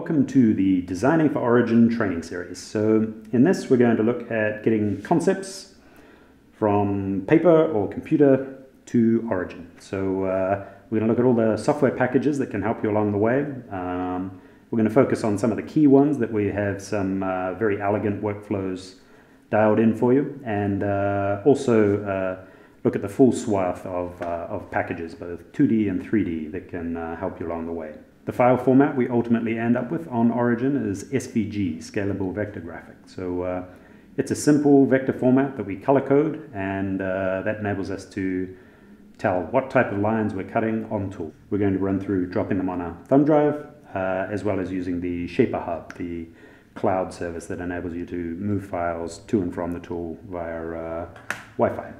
Welcome to the Designing for Origin training series. So in this we're going to look at getting concepts from paper or computer to Origin. So we're going to look at all the software packages that can help you along the way. We're going to focus on some of the key ones that we have some very elegant workflows dialed in for you, and also look at the full swath of packages, both 2D and 3D, that can help you along the way. The file format we ultimately end up with on Origin is SVG, Scalable Vector Graphic. So it's a simple vector format that we color code, and that enables us to tell what type of lines we're cutting on tool. We're going to run through dropping them on a thumb drive, as well as using the Shaper Hub, the cloud service that enables you to move files to and from the tool via Wi-Fi.